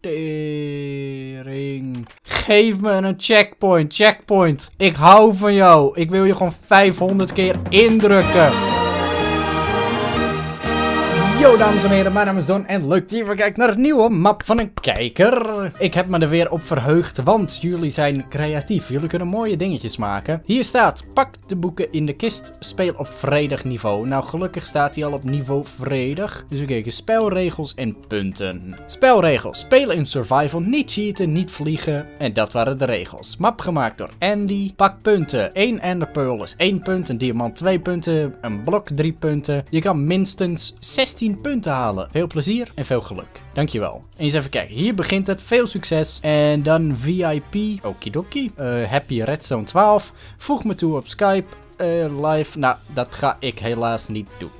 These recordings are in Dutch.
Tering. Geef me een checkpoint. Checkpoint. Ik hou van jou. Ik wil je gewoon 500 keer indrukken. Yo dames en heren, mijn naam is Don en leuk dat je weer kijkt naar een nieuwe map van een kijker. Ik heb me er weer op verheugd, want jullie zijn creatief. Jullie kunnen mooie dingetjes maken. Hier staat, pak de boeken in de kist, speel op vredig niveau. Nou, gelukkig staat hij al op niveau vredig. Dus we kijken, spelregels en punten. Spelregels, spelen in survival, niet cheaten, niet vliegen. En dat waren de regels. Map gemaakt door Andy. Pak punten, 1 enderpearl is 1 punt, een diamant 2 punten, een blok 3 punten. Je kan minstens 16 punten halen. Veel plezier en veel geluk. Dankjewel. Eens even kijken. Hier begint het. Veel succes. En dan VIP. Okidoki. Happy Redstone 12. Voeg me toe op Skype. Live. Nou, dat ga ik helaas niet doen.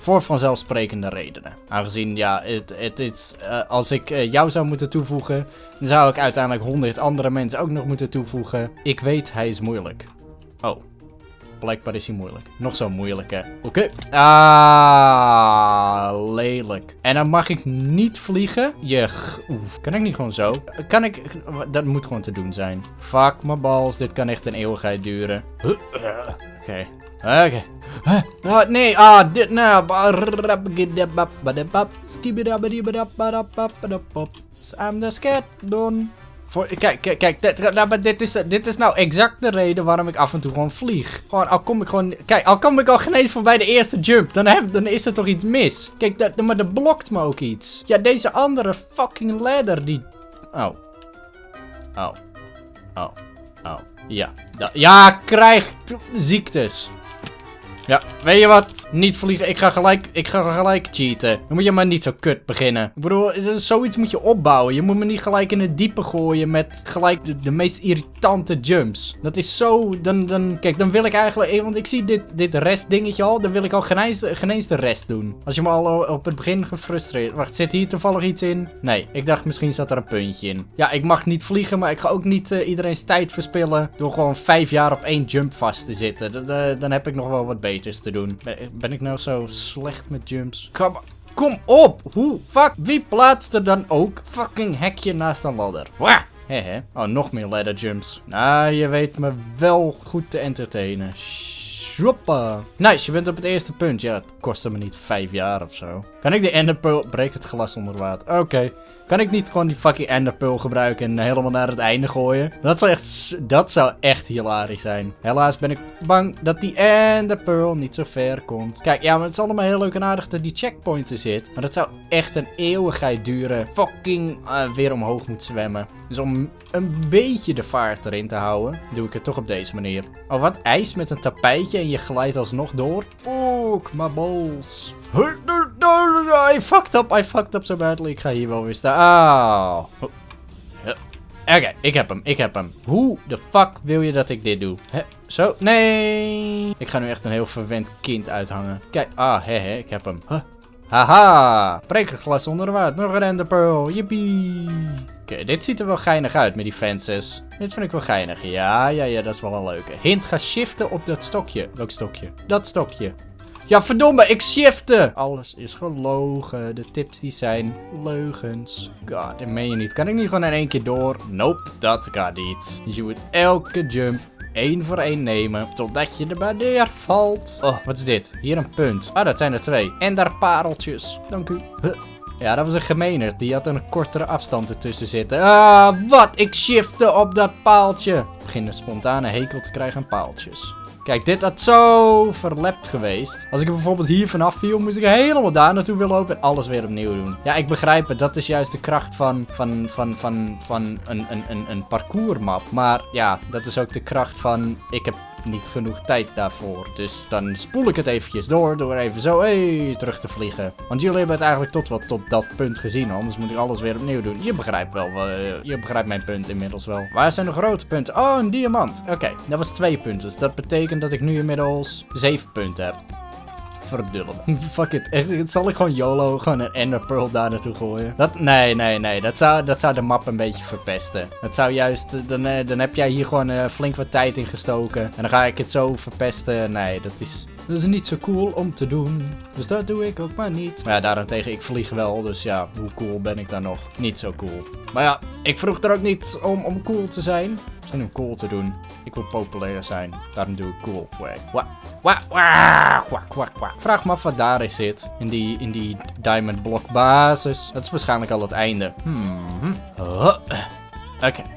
Voor vanzelfsprekende redenen. Aangezien, ja, het is... als ik jou zou moeten toevoegen, dan zou ik uiteindelijk 100 andere mensen ook nog moeten toevoegen. Ik weet, hij is moeilijk. Oh. Blijkbaar is hij moeilijk. Nog zo moeilijk, hè. Oké. Ah, lelijk. En dan mag ik niet vliegen. Oef. Kan ik niet gewoon zo? Kan ik... Dat moet gewoon te doen zijn. Fuck mijn balls. Dit kan echt een eeuwigheid duren. Oké. Oké. Wat? Nee. Ah, dit nou. I'm the scared don. Kijk, dit is nou exact de reden waarom ik af en toe gewoon vlieg. Gewoon, al kom ik geen eens voorbij de eerste jump, dan is er toch iets mis. Kijk, maar dat blokt me ook iets. Ja, deze andere fucking ladder, die... Oh. Ja. Ja, krijg ziektes. Ja, weet je wat? Niet vliegen. Ik ga gelijk cheaten. Dan moet je maar niet zo kut beginnen. Ik bedoel, zoiets moet je opbouwen. Je moet me niet gelijk in het diepe gooien met gelijk de meest irritante jumps. Dat is zo... Kijk, dan wil ik eigenlijk... Want ik zie dit rest dingetje al. Dan wil ik al geen eens de rest doen. Als je me al op het begin gefrustreerd... Wacht, zit hier toevallig iets in? Nee, ik dacht misschien zat er een puntje in. Ja, ik mag niet vliegen, maar ik ga ook niet iedereen's tijd verspillen door gewoon 5 jaar op 1 jump vast te zitten. Dan heb ik nog wel wat beter te doen. Ben ik nou zo slecht met jumps? Kom op! Hoe? Fuck! Wie plaatst er dan ook fucking hekje naast een ladder? Wah! Hehe. Oh, nog meer ladder jumps. Nou, je weet me wel goed te entertainen. Shoppa! Nice, je bent op het eerste punt. Ja, het kostte me niet 5 jaar of zo. Kan ik de enderpearl... Breek het glas onder water. Oké. Kan ik niet gewoon die fucking enderpearl gebruiken en helemaal naar het einde gooien? Dat zou echt hilarisch zijn. Helaas ben ik bang dat die enderpearl niet zo ver komt. Kijk, ja, maar het is allemaal heel leuk en aardig dat die checkpoint er zit. Maar dat zou echt een eeuwigheid duren. Fucking weer omhoog moet zwemmen. Dus om een beetje de vaart erin te houden, doe ik het toch op deze manier. Oh, wat ijs met een tapijtje en je glijdt alsnog door. Fuck, my balls. I fucked up so badly. Ik ga hier wel weer staan. Oké, ik heb hem. Hoe de fuck wil je dat ik dit doe? Hè? Zo, nee. Ik ga nu echt een heel verwend kind uithangen. Kijk, ik heb hem. Huh? Haha, breek een glas onder de water. Nog een enderpearl, yippie. Oké, dit ziet er wel geinig uit met die fences. Dit vind ik wel geinig. Ja, dat is wel een leuke. Hint, ga shiften op dat stokje. Welk stokje? Dat stokje. Ja, verdomme, ik shifte! Alles is gelogen. De tips die zijn leugens. God, dat meen je niet. Kan ik niet gewoon in één keer door? Nope, dat kan niet. Dus je moet elke jump 1 voor 1 nemen, totdat je erbij neervalt. Oh, wat is dit? Hier een punt. Ah, dat zijn er 2. En daar pareltjes. Dank u. Ja, dat was een gemeener. Die had een kortere afstand ertussen zitten. Ah, wat? Ik shifte op dat paaltje. Ik begin een spontane hekel te krijgen aan paaltjes. Kijk, dit had zo verlept geweest. Als ik er bijvoorbeeld hier vanaf viel, moest ik helemaal daar naartoe willen lopen en alles weer opnieuw doen. Ja, ik begrijp het. Dat is juist de kracht van een parcoursmap. Maar ja, dat is ook de kracht van... Ik heb niet genoeg tijd daarvoor. Dus dan spoel ik het eventjes door even zo terug te vliegen. Want jullie hebben het eigenlijk tot dat punt gezien. Anders moet ik alles weer opnieuw doen. Je begrijpt mijn punt inmiddels wel. Waar zijn de grote punten? Oh, een diamant. Oké, dat was 2 punten. Dus dat betekent dat ik nu inmiddels 7 punten heb. verdubbelen. Fuck it. Echt, zal ik gewoon YOLO gewoon een Ender Pearl daar naartoe gooien? Dat, nee. Dat zou de map een beetje verpesten. Dat zou juist... Dan heb jij hier gewoon flink wat tijd in gestoken. En dan ga ik het zo verpesten. Nee, dat is niet zo cool om te doen. Dus dat doe ik ook maar niet. Maar ja, daarentegen, ik vlieg wel. Dus ja, hoe cool ben ik dan nog? Niet zo cool. Maar ja, ik vroeg er ook niet om cool te zijn. Zijn om cool te doen. Ik wil populair zijn. Daarom doe ik cool. Vraag me af wat daar is zit. In die diamond block basis. Dat is waarschijnlijk al het einde.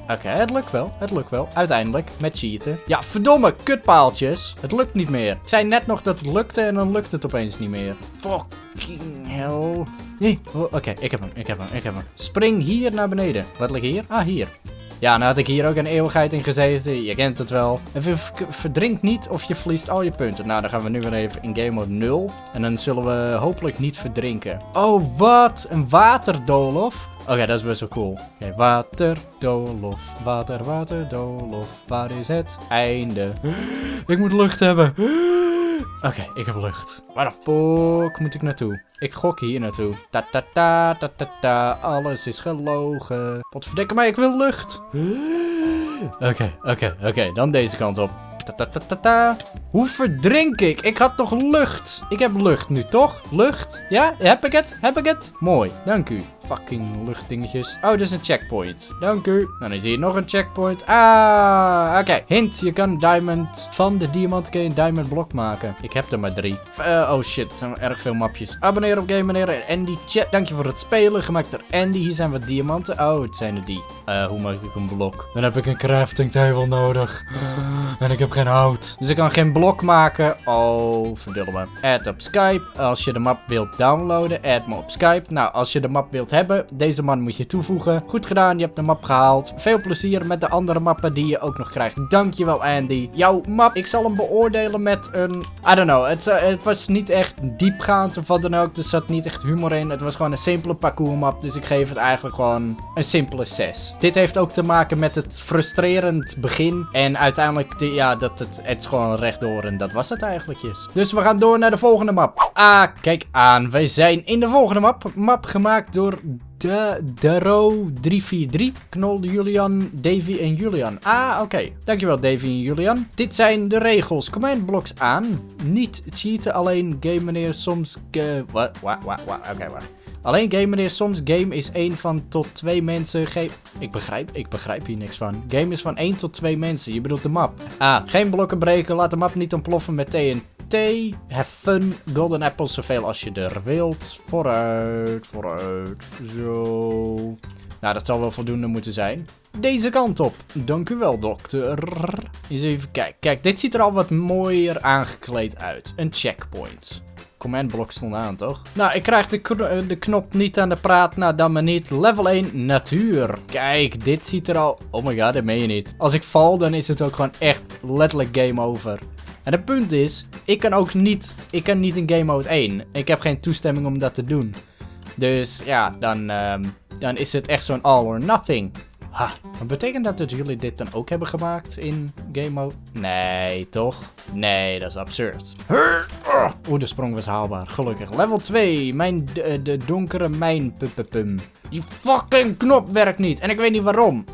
Oké, het lukt wel. Uiteindelijk, met cheaten. Ja, verdomme, kutpaaltjes. Het lukt niet meer. Ik zei net nog dat het lukte en dan lukt het opeens niet meer. Fucking hell. Nee, oké, ik heb hem. Spring hier naar beneden. Letterlijk hier? Ah, hier. Ja, nou had ik hier ook een eeuwigheid in gezeten. Je kent het wel. En verdrink niet of je verliest al je punten. Nou, dan gaan we nu weer even in game mode 0. En dan zullen we hopelijk niet verdrinken. Oh, wat? Een waterdolof? Oké, dat is best wel cool. Oké, waterdolof. Waterdolof. Waar is het einde? Ik moet lucht hebben. Oké, ik heb lucht. Waar de fuck moet ik naartoe? Ik gok hier naartoe. Ta-ta-ta-ta-ta-ta. Alles is gelogen. Potverdikke mij, ik wil lucht. Oké. Dan deze kant op. Ta-ta-ta-ta-ta. Hoe verdrink ik? Ik had toch lucht? Ik heb lucht nu, toch? Lucht? Ja? Heb ik het? Mooi, dank u. Fucking luchtdingetjes. Oh, dit is een checkpoint. Dank u. Nou, dan zie je nog een checkpoint. Ah, oké. Hint, je kan diamond... Van de diamant kun je een diamond blok maken. Ik heb er maar 3. Oh shit, er zijn erg veel mapjes. Abonneer op GameMeneer en Andy. Dank je voor het spelen, gemaakt door Andy. Hier zijn wat diamanten. Oh, het zijn er die. Hoe maak ik een blok? Dan heb ik een crafting table nodig. En ik heb geen hout. Dus ik kan geen blok maken. Oh, verdubbel me. Add op Skype. Als je de map wilt downloaden, add me op Skype. Nou, als je de map wilt hebben... Deze man moet je toevoegen. Goed gedaan, je hebt de map gehaald. Veel plezier met de andere mappen die je ook nog krijgt. Dankjewel, Andy. Jouw map, ik zal hem beoordelen met een... I don't know, het was niet echt diepgaand of wat dan ook. Er zat niet echt humor in. Het was gewoon een simpele parcoursmap. Dus ik geef het eigenlijk gewoon een simpele 6. Dit heeft ook te maken met het frustrerend begin. En uiteindelijk, ja, het is gewoon rechtdoor. En dat was het eigenlijk. Dus we gaan door naar de volgende map. Ah, kijk aan. Wij zijn in de volgende map. Map gemaakt door... Daro 343. Knol, Julian, Davy en Julian. Ah, oké. Dankjewel, Davy en Julian. Dit zijn de regels. Command blocks aan. Niet cheaten, alleen GameMeneer soms... Alleen GameMeneer soms. Game is 1 van tot 2 mensen. Ik begrijp hier niks van. Game is van 1 tot 2 mensen. Je bedoelt de map. Ah, geen blokken breken. Laat de map niet ontploffen met TNT. Have fun. Golden apples zoveel als je er wilt. Vooruit. Zo. Nou, dat zal wel voldoende moeten zijn. Deze kant op. Dank u wel, dokter. Eens even kijken. Kijk, dit ziet er al wat mooier aangekleed uit. Een checkpoint. Commandblok stond aan, toch? Nou, ik krijg de knop niet aan de praat. Nou, dan maar niet. Level 1, natuur. Kijk, dit ziet er al... Oh my god, dat meen je niet. Als ik val, dan is het ook gewoon echt letterlijk game over. En het punt is, ik kan niet in game mode 1. Ik heb geen toestemming om dat te doen. Dus ja, dan is het echt zo'n all or nothing. Ha, dan betekent dat jullie dit dan ook hebben gemaakt in game mode? Nee, toch? Nee, dat is absurd. Oeh, de sprong was haalbaar, gelukkig. Level 2, de donkere mijn pum. Die fucking knop werkt niet. En ik weet niet waarom.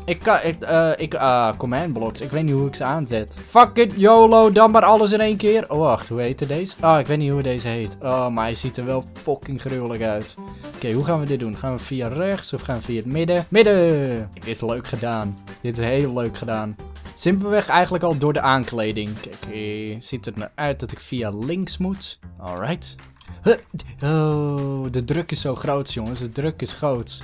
Command blocks. Ik weet niet hoe ik ze aanzet. Fuck it, YOLO. Dan maar alles in één keer. Oh, wacht. Hoe heette deze? Oh, ik weet niet hoe deze heet. Oh, maar hij ziet er wel fucking gruwelijk uit. Oké, hoe gaan we dit doen? Gaan we via rechts of gaan we via het midden? Midden! Dit is leuk gedaan. Dit is heel leuk gedaan. Simpelweg eigenlijk al door de aankleding. Kijk, ziet het nou uit dat ik via links moet? Alright. Oh, de druk is zo groot, jongens. De druk is groot.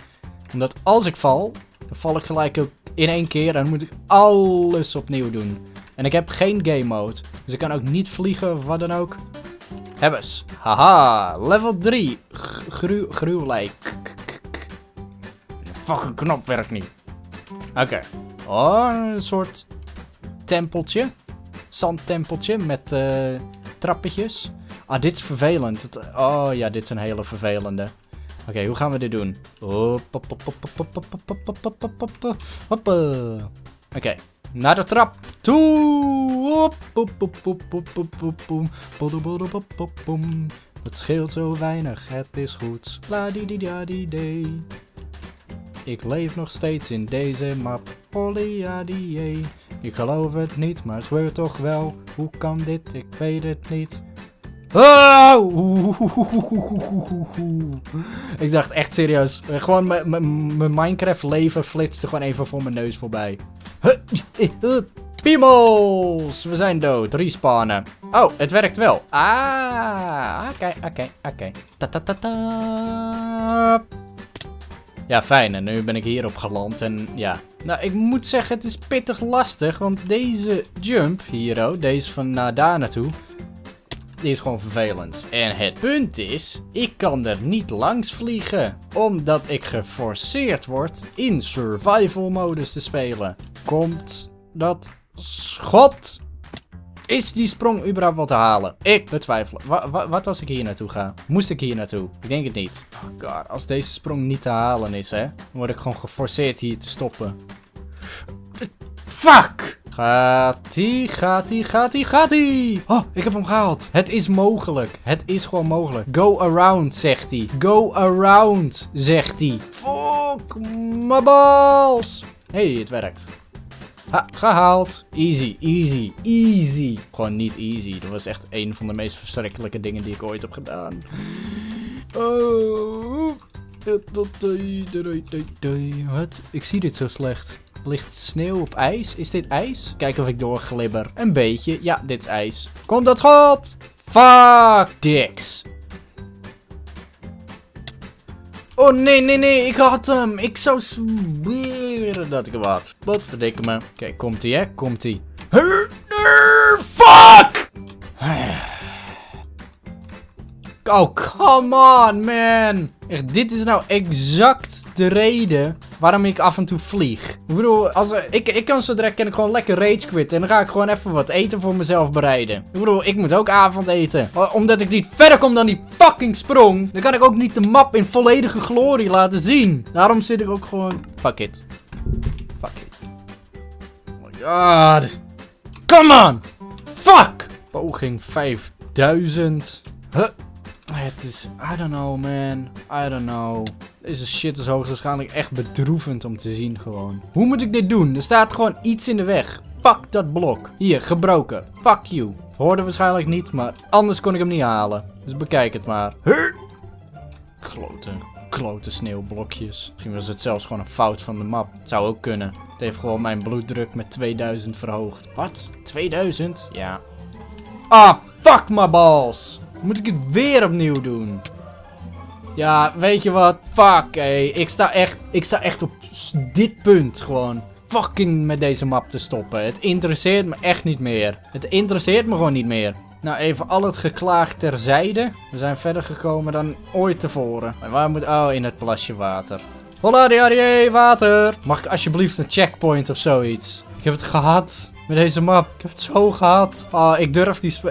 Omdat als ik val, dan val ik gelijk ook in één keer. En dan moet ik alles opnieuw doen. En ik heb geen game mode. Dus ik kan ook niet vliegen of wat dan ook. Hebbes. Haha. Level 3. Gruwelijk. De fucking knop werkt niet. Oké. Oh, een soort tempeltje. Zandtempeltje met trappetjes. Ah, dit is vervelend. Oh ja, dit is een hele vervelende. Oké, hoe gaan we dit doen? Oké, Naar de trap toe. Het scheelt zo weinig, het is goed. La-di-di-da-di-day. Ik leef nog steeds in deze map. Ollie-a-di-ee. Ik geloof het niet, maar het wordt toch wel. Hoe kan dit? Ik weet het niet. Oh! Ik dacht echt serieus. Gewoon mijn Minecraft leven flitste gewoon even voor mijn neus voorbij. Piemels! We zijn dood. Respawnen. Oh, het werkt wel. Ah, oké. Ja, fijn. En nu ben ik hierop geland en ja. Nou, ik moet zeggen, het is pittig lastig. Want deze jump hier, oh, deze van daar naartoe. Die is gewoon vervelend. En het punt is, ik kan er niet langs vliegen. Omdat ik geforceerd word in survival modus te spelen. Komt dat schot? Is die sprong überhaupt wel te halen? Ik betwijfel. Wat als ik hier naartoe ga? Moest ik hier naartoe? Ik denk het niet. Oh god, als deze sprong niet te halen is, hè. Dan word ik gewoon geforceerd hier te stoppen. Fuck! Gaat-ie. Oh, ik heb hem gehaald. Het is mogelijk. Het is gewoon mogelijk. Go around, zegt hij. Go around, zegt hij. Fuck my balls. Hé, het werkt. Ha, gehaald. Easy. Gewoon niet easy. Dat was echt een van de meest verschrikkelijke dingen die ik ooit heb gedaan. Oh. Wat? Ik zie dit zo slecht. Ligt sneeuw op ijs? Is dit ijs? Kijk of ik doorglibber. Een beetje. Ja, dit is ijs. Komt dat schot? Fuck dicks. Oh nee. Ik had hem. Ik zou zweren dat ik hem had. Wat verdikken me. Kijk, komt ie hè? Komt ie. Fuck! Oh, come on, man. Echt, dit is nou exact de reden waarom ik af en toe vlieg. Ik bedoel, ik kan zo direct gewoon lekker rage quitten. En dan ga ik gewoon even wat eten voor mezelf bereiden. Ik bedoel, ik moet ook avondeten. Omdat ik niet verder kom dan die fucking sprong. Dan kan ik ook niet de map in volledige glorie laten zien. Daarom zit ik ook gewoon... Fuck it. Oh my god. Come on. Fuck. Poging 5000. Huh. Het is... I don't know, man. I don't know. Deze shit is hoogstwaarschijnlijk echt bedroevend om te zien gewoon. Hoe moet ik dit doen? Er staat gewoon iets in de weg. Fuck dat blok. Hier, gebroken. Fuck you. Het hoorde waarschijnlijk niet, maar anders kon ik hem niet halen. Dus bekijk het maar. Klote sneeuwblokjes. Misschien was het zelfs gewoon een fout van de map. Het zou ook kunnen. Het heeft gewoon mijn bloeddruk met 2000 verhoogd. Wat? 2000? Ja. Ah, fuck my balls. Moet ik het weer opnieuw doen? Ja, weet je wat? Fuck, ey. Ik sta echt op dit punt gewoon fucking met deze map te stoppen. Het interesseert me echt niet meer. Het interesseert me gewoon niet meer. Nou, even al het geklaag terzijde. We zijn verder gekomen dan ooit tevoren. En waar moet... Oh, in het plasje water. Hola, diarrie, water. Mag ik alsjeblieft een checkpoint of zoiets? Ik heb het gehad. Met deze map. Ik heb het zo gehad. Oh,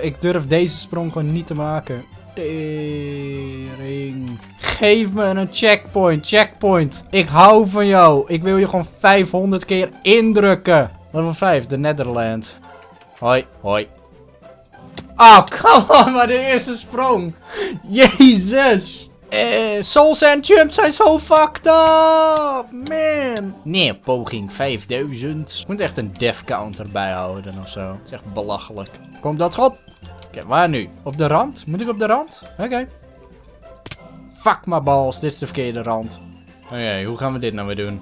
ik durf deze sprong gewoon niet te maken. Tering. Geef me een checkpoint. Checkpoint. Ik hou van jou. Ik wil je gewoon 500 keer indrukken. Level 5. De Netherland. Hoi. Oh, come on. Maar de eerste sprong. Jezus. Souls and jumps zijn zo fucked up, man. Nee, poging 5000. Ik moet echt een death counter bijhouden of zo. Het is echt belachelijk. Komt dat schot? Oké, waar nu? Op de rand? Moet ik op de rand? Oké. Fuck my balls, dit is de verkeerde rand. Oké, hoe gaan we dit nou weer doen?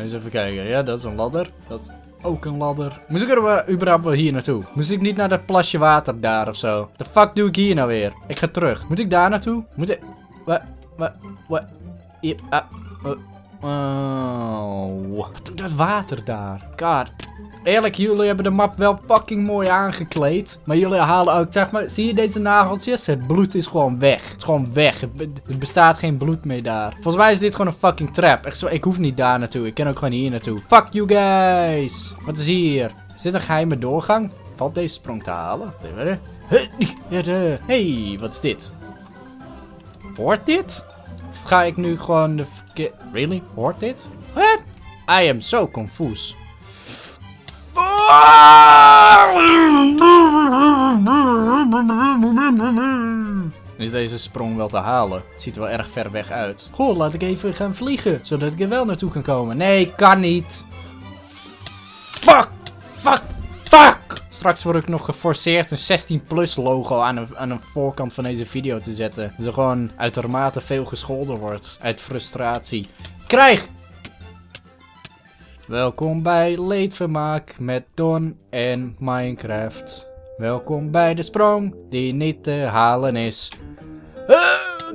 Eens even kijken. Ja, dat is een ladder. Dat is ook een ladder. Moest ik er überhaupt wel hier naartoe? Moest ik niet naar dat plasje water daar of zo? What the fuck doe ik hier nou weer? Ik ga terug. Moet ik daar naartoe? Moet ik... Wat? Wat doet dat water daar? God. Eerlijk, jullie hebben de map wel fucking mooi aangekleed. Maar jullie halen ook, zeg maar, zie je deze nageltjes? Het bloed is gewoon weg. Het is gewoon weg. Er bestaat geen bloed meer daar. Volgens mij is dit gewoon een fucking trap. Echt zo, ik hoef niet daar naartoe. Ik kan ook gewoon hier naartoe. Fuck you guys. Wat is hier? Is dit een geheime doorgang? Valt deze sprong te halen? Hey, wat is dit? Hoort dit? Of ga ik nu gewoon de verkeerde... Really? Hoort dit? What? I am so confused. Fuck! Is deze sprong wel te halen? Het ziet er wel erg ver weg uit. Goh, laat ik even gaan vliegen, zodat ik er wel naartoe kan komen. Nee, kan niet. Fuck, fuck, fuck. Straks word ik nog geforceerd een 16+ logo aan een voorkant van deze video te zetten. Dus er gewoon uitermate veel gescholden wordt. Uit frustratie. Krijg! Welkom bij Leedvermaak met Don en Minecraft. Welkom bij de sprong die niet te halen is.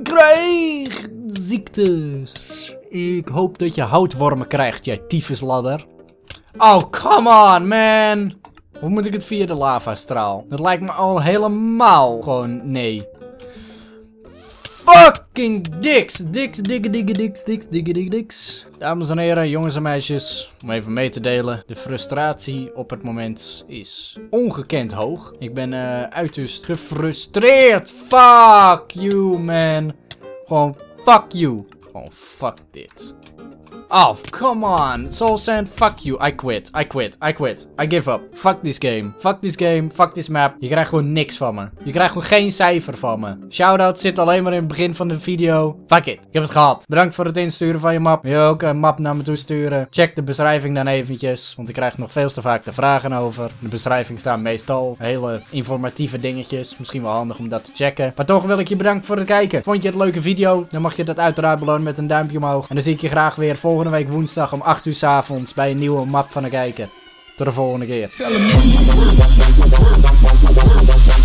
Krijg ziektes. Ik hoop dat je houtwormen krijgt, jij tyfusladder. Oh, come on, man. Hoe moet ik het via de lavastraal? Dat lijkt me al helemaal gewoon nee. Fucking diks. Diks, dikke, dikke, diks, dikke, dikke, dikke, diks. Dames en heren, jongens en meisjes, om even mee te delen. De frustratie op het moment is ongekend hoog. Ik ben uiterst gefrustreerd. Fuck you, man. Gewoon fuck you. Gewoon fuck dit. Oh, come on. Soul Sand, fuck you. I quit. I quit. I quit. I give up. Fuck this game. Fuck this game. Fuck this map. Je krijgt gewoon niks van me. Je krijgt gewoon geen cijfer van me. Shoutout zit alleen maar in het begin van de video. Fuck it. Ik heb het gehad. Bedankt voor het insturen van je map. Wil je ook een map naar me toe sturen? Check de beschrijving dan eventjes. Want ik krijg nog veel te vaak de vragen over. In de beschrijving staan meestal hele informatieve dingetjes. Misschien wel handig om dat te checken. Maar toch wil ik je bedanken voor het kijken. Vond je het een leuke video? Dan mag je dat uiteraard belonen met een duimpje omhoog. En dan zie ik je graag weer volgende. Volgende week woensdag om 8 uur 's avonds bij een nieuwe map van de kijker. Tot de volgende keer.